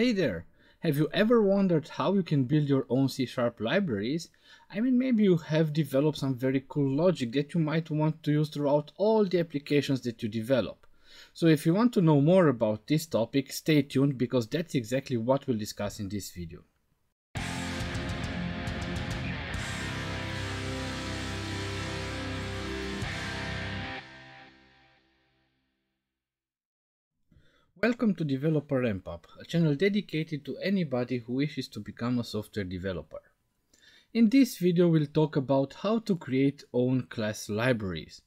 Hey there! Have you ever wondered how you can build your own C# libraries? I mean, maybe you have developed some very cool logic that you might want to use throughout all the applications that you develop. So if you want to know more about this topic, stay tuned, because that's exactly what we'll discuss in this video. Welcome to Developer Ramp Up, a channel dedicated to anybody who wishes to become a software developer. In this video we'll talk about how to create own class libraries.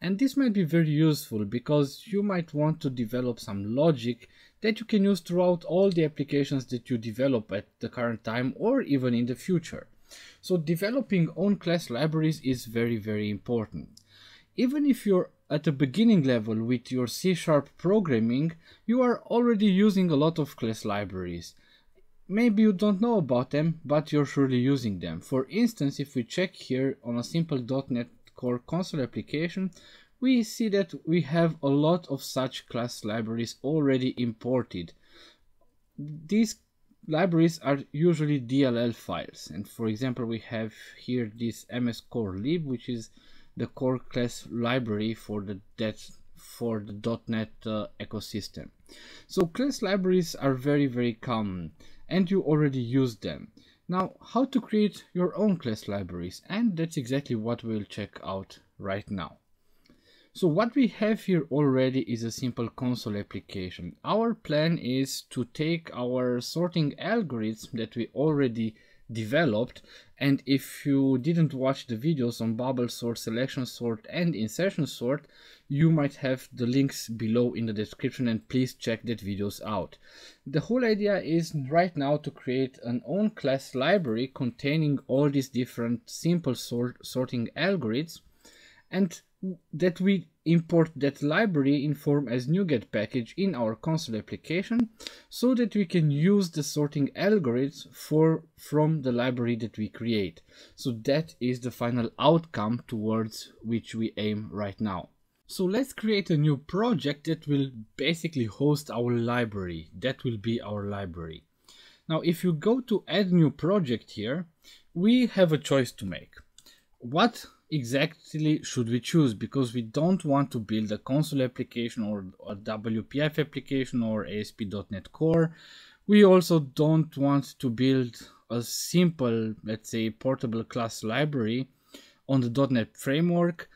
And this might be very useful because you might want to develop some logic that you can use throughout all the applications that you develop at the current time or even in the future. So developing own class libraries is very important. Even if you're at the beginning level with your C# programming, you are already using a lot of class libraries. Maybe you don't know about them, but you're surely using them. For instance, if we check here on a simple .NET Core console application, we see that we have a lot of such class libraries already imported. These libraries are usually DLL files, and for example we have here this mscorlib, which is the core class library for the .NET ecosystem. So class libraries are very common and you already use them. Now, how to create your own class libraries, and that's exactly what we'll check out right now. So what we have here already is a simple console application. Our plan is to take our sorting algorithms that we already developed, and if you didn't watch the videos on bubble sort, selection sort and insertion sort, you might have the links below in the description, and please check that videos out. The whole idea is right now to create an own class library containing all these different simple sorting algorithms, and that we import that library in form as NuGet package in our console application, so that we can use the sorting algorithms from the library that we create. So that is the final outcome towards which we aim right now. So let's create a new project that will basically host our library. That will be our library. Now, if you go to add new project here, we have a choice to make. What exactly should we choose, because we don't want to build a console application or a WPF application or ASP.NET Core. We also don't want to build a simple, let's say, portable class library on the .NET Framework.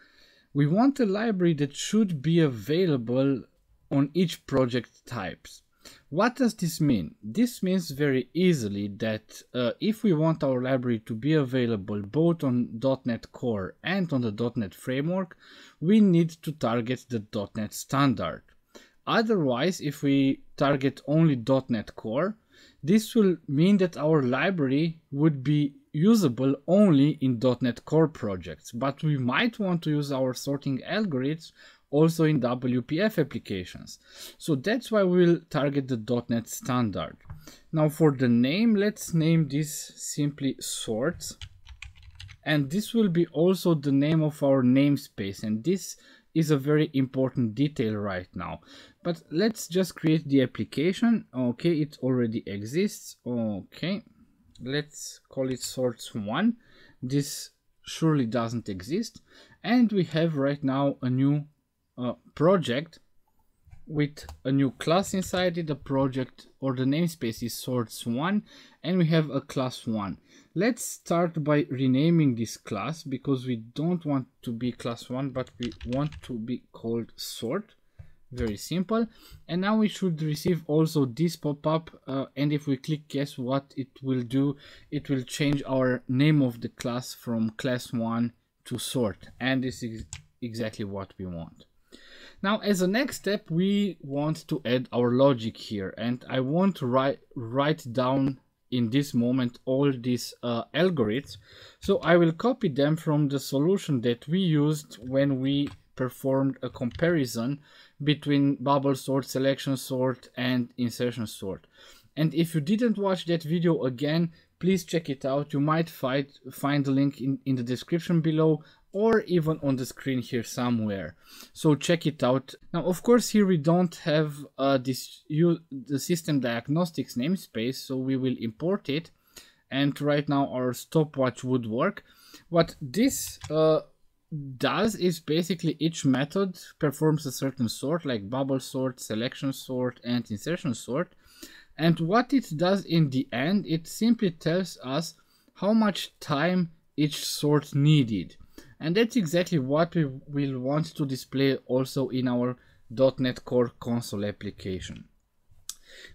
We want a library that should be available on each project types. What does this mean? This means very easily that if we want our library to be available both on .NET Core and on the .NET Framework, we need to target the .NET Standard. Otherwise, if we target only .NET Core, this will mean that our library would be usable only in .NET Core projects, but we might want to use our sorting algorithms also in WPF applications. So that's why we'll target the .NET Standard. Now for the name, let's name this simply sorts, and this will be also the name of our namespace, and this is a very important detail right now. But let's just create the application. Okay, it already exists. Okay, let's call it sorts1. This surely doesn't exist, and we have right now a new project with a new class inside it. The project or the namespace is sorts1, and we have a class 1. Let's start by renaming this class, because we don't want to be class 1, but we want to be called sort. Very simple. And now we should receive also this pop-up, and if we click, guess what it will do? It will change our name of the class from class 1 to sort, and this is exactly what we want. Now, as a next step, we want to add our logic here, and I want to write down in this moment all these algorithms. So I will copy them from the solution that we used when we performed a comparison between bubble sort, selection sort, and insertion sort. And if you didn't watch that video again, please check it out. You might find the link in the description below. or even on the screen here somewhere. So check it out. Now, of course, here we don't have the system diagnostics namespace, so we will import it. And right now our stopwatch would work. What this does is basically each method performs a certain sort, like bubble sort, selection sort, and insertion sort. And what it does in the end, it simply tells us how much time each sort needed. And that's exactly what we will want to display also in our .NET Core console application.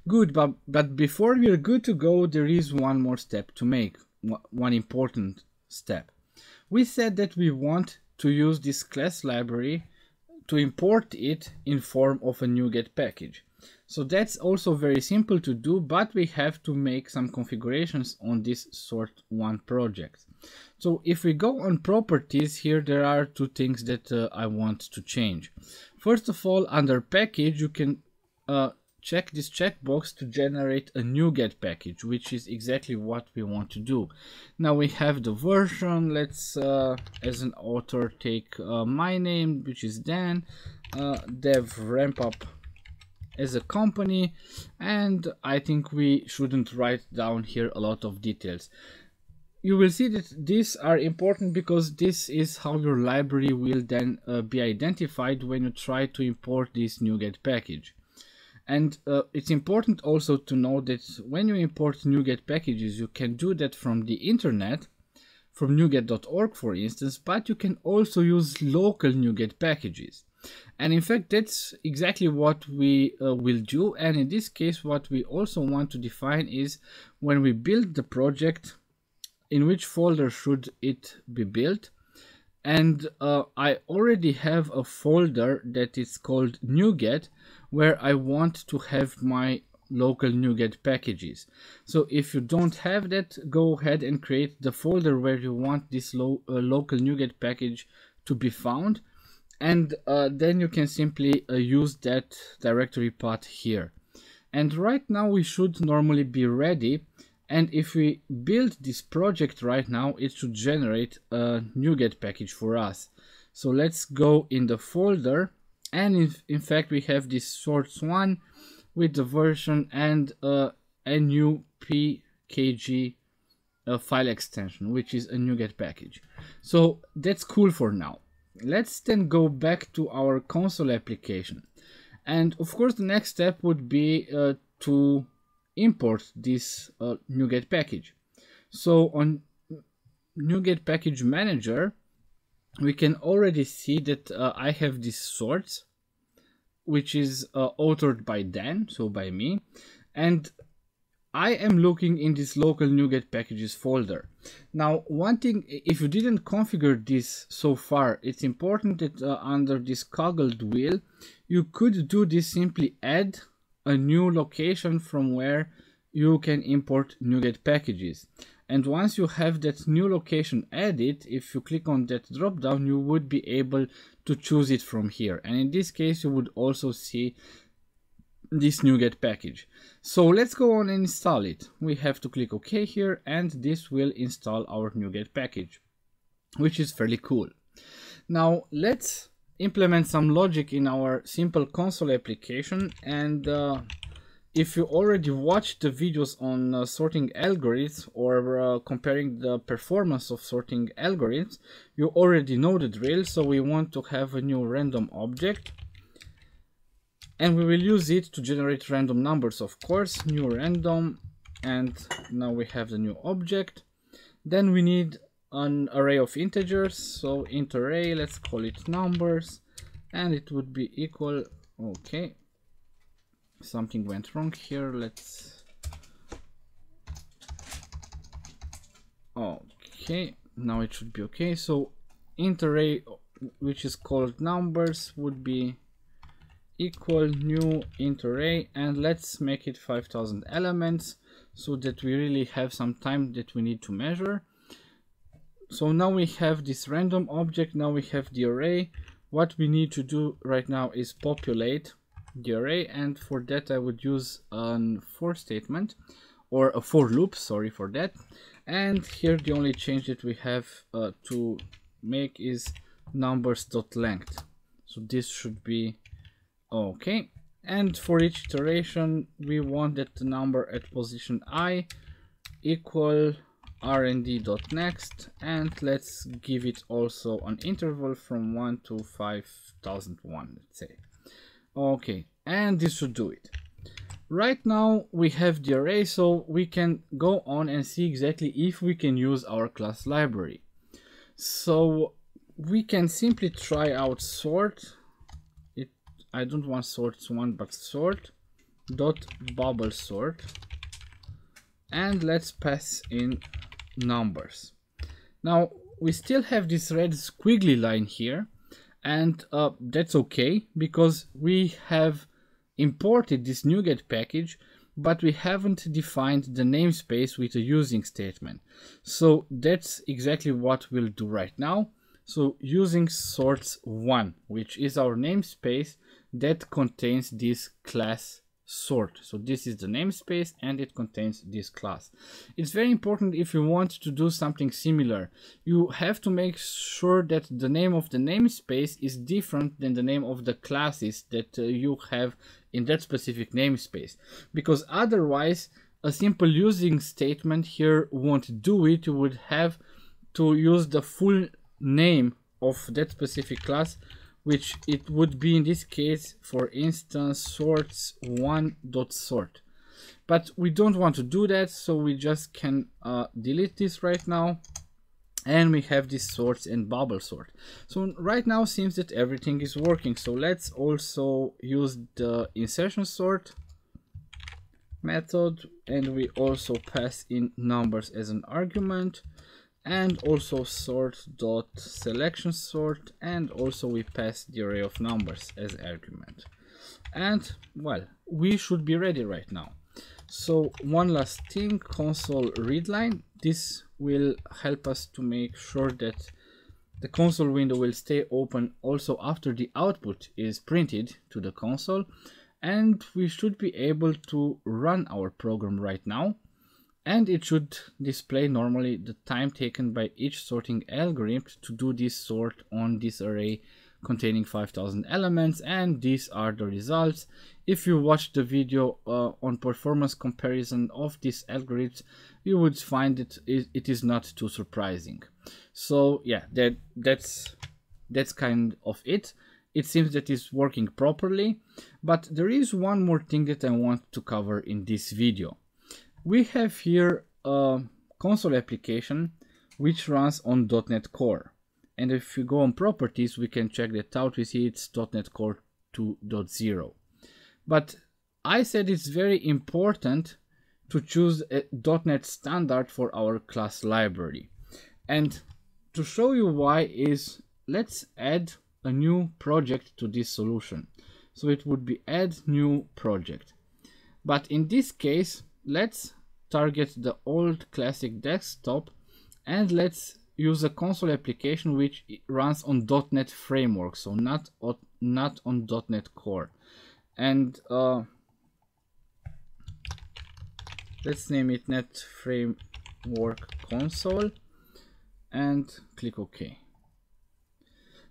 Good, but before we're good to go, there is one more step to make, one important step. We said that we want to use this class library to import it in form of a NuGet package. So that's also very simple to do, but we have to make some configurations on this sort1 project. So if we go on properties here, there are two things that I want to change. First of all, under package, you can check this checkbox to generate a NuGet package, which is exactly what we want to do. Now we have the version. Let's as an author take my name, which is Dan, Dev Ramp Up as a company, and I think we shouldn't write down here a lot of details. You will see that these are important because this is how your library will then be identified when you try to import this NuGet package. And it's important also to know that when you import NuGet packages, you can do that from the internet, from NuGet.org, for instance, but you can also use local NuGet packages. And in fact, that's exactly what we will do. And in this case, what we also want to define is when we build the project, in which folder should it be built. And I already have a folder that is called NuGet, where I want to have my local NuGet packages. So if you don't have that, go ahead and create the folder where you want this local NuGet package to be found. And then you can simply use that directory path here. And right now we should normally be ready. And if we build this project right now, it should generate a NuGet package for us. So let's go in the folder. And in fact, we have this source1 with the version and NuPKG file extension, which is a NuGet package. So that's cool for now. Let's then go back to our console application. And of course, the next step would be to import this NuGet package. So on NuGet package manager, we can already see that I have this sort, which is authored by Dan, so by me, and I am looking in this local NuGet packages folder. Now, one thing, if you didn't configure this so far, it's important that under this coggled wheel, you could do this, simply add a new location from where you can import NuGet packages. And once you have that new location added, if you click on that drop down, you would be able to choose it from here. And in this case, you would also see this NuGet package. So let's go on and install it. We have to click OK here, and this will install our NuGet package, which is fairly cool. Now let's implement some logic in our simple console application. And if you already watched the videos on sorting algorithms or comparing the performance of sorting algorithms, you already know the drill. So we want to have a new random object, and we will use it to generate random numbers, of course. New random, and now we have the new object. Then we need an array of integers, so int array, let's call it numbers, and it would be equal. Okay, something went wrong here. Let's, okay, now it should be okay. So int array, which is called numbers, would be equal new int array, and let's make it 5000 elements so that we really have some time that we need to measure. So now we have this random object, now we have the array. What we need to do right now is populate the array, and for that I would use an for statement, or a for loop, sorry for that. And here the only change that we have to make is numbers.length. So this should be okay. And for each iteration, we want that the number at position I equal rnd.next, and let's give it also an interval from 1 to 5001, let's say. Okay, and this should do it. Right now we have the array, so we can go on and see exactly if we can use our class library. So we can simply try out sort. I don't want sort1, but sort dot bubble sort, and let's pass in numbers. Now we still have this red squiggly line here, and that's okay because we have imported this NuGet package, but we haven't defined the namespace with a using statement. So that's exactly what we'll do right now. So using sorts1, which is our namespace that contains this class sort. So this is the namespace and it contains this class. It's very important if you want to do something similar. You have to make sure that the name of the namespace is different than the name of the classes that you have in that specific namespace. Because otherwise, a simple using statement here won't do it. You would have to use the full name of that specific class, which it would be in this case, for instance, sorts1.sort. But we don't want to do that, so we just can delete this right now. And we have this sorts and bubble sort. So right now seems that everything is working. So let's also use the insertion sort method, and we also pass in numbers as an argument. And also sort dot selection sort, and also we pass the array of numbers as argument. And well, we should be ready right now. So one last thing, console readline. This will help us to make sure that the console window will stay open also after the output is printed to the console, and we should be able to run our program right now. And it should display normally the time taken by each sorting algorithm to do this sort on this array containing 5000 elements, and these are the results. If you watch the video on performance comparison of these algorithms, you would find that it is not too surprising. So yeah, that's kind of it. It seems that it's working properly, but there is one more thing that I want to cover in this video. We have here a console application which runs on .NET Core. And if we go on properties, we can check that out. We see it's .NET Core 2.0. But I said it's very important to choose a .NET Standard for our class library. And to show you why is, let's add a new project to this solution. So it would be add new project. But in this case, let's target the old classic desktop, and let's use a console application which runs on .NET Framework, so not on .NET Core. And let's name it .NET Framework Console and click OK.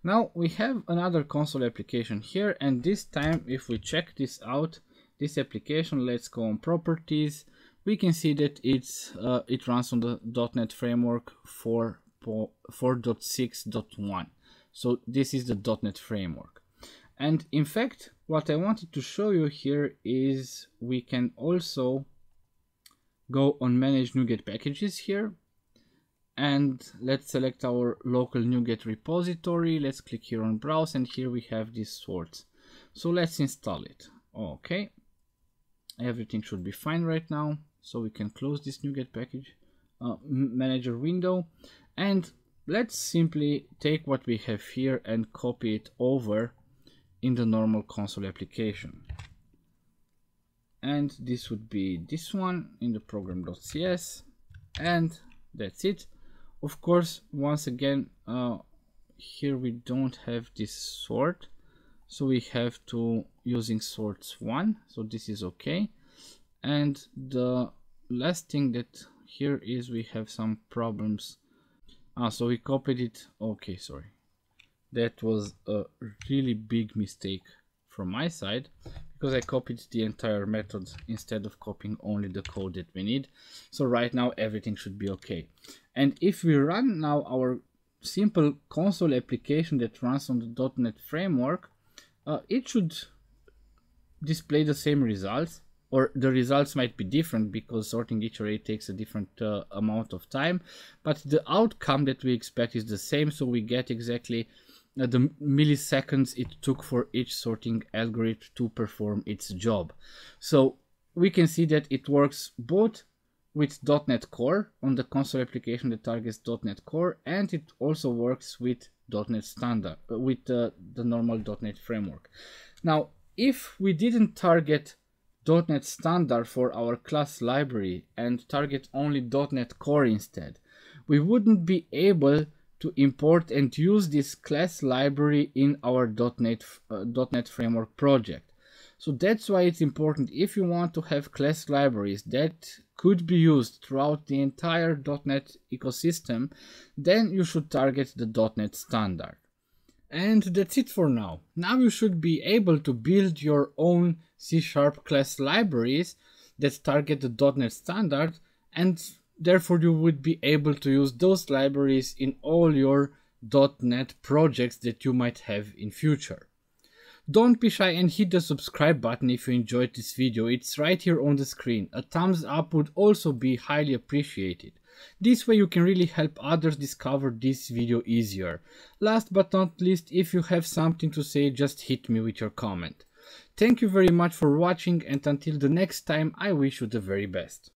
Now we have another console application here, and this time if we check this out, this application, let's go on properties, we can see that it's it runs on the .NET Framework 4.6.1. so this is the .NET Framework. And in fact, what I wanted to show you here is we can also go on manage NuGet packages here, and let's select our local NuGet repository. Let's click here on browse, and here we have this sorts. So let's install it. Okay, everything should be fine right now, so we can close this NuGet package manager window, and let's simply take what we have here and copy it over in the normal console application. And this would be this one in the program.cs, and that's it. Of course, once again, here we don't have this sort, so we have to using sorts1, so this is okay. And the last thing that here is we have some problems So we copied it. Okay, sorry. That was a really big mistake from my side, because I copied the entire method instead of copying only the code that we need. So right now everything should be okay. And if we run now our simple console application that runs on the .NET framework, it should display the same results, or the results might be different because sorting each array takes a different amount of time, but the outcome that we expect is the same. So we get exactly the milliseconds it took for each sorting algorithm to perform its job. So we can see that it works both with .NET Core on the console application that targets .NET Core, and it also works with .NET Standard, with the normal .NET framework. Now, if we didn't target .NET Standard for our class library and target only .NET Core instead, we wouldn't be able to import and use this class library in our .NET Framework project. So that's why it's important, if you want to have class libraries that could be used throughout the entire .NET ecosystem, then you should target the .NET Standard. And that's it for now. Now you should be able to build your own C# class libraries that target the .NET Standard, and therefore you would be able to use those libraries in all your .NET projects that you might have in future. Don't be shy and hit the subscribe button if you enjoyed this video. It's right here on the screen. A thumbs up would also be highly appreciated. This way you can really help others discover this video easier. Last but not least, if you have something to say, just hit me with your comment. Thank you very much for watching, and until the next time, I wish you the very best.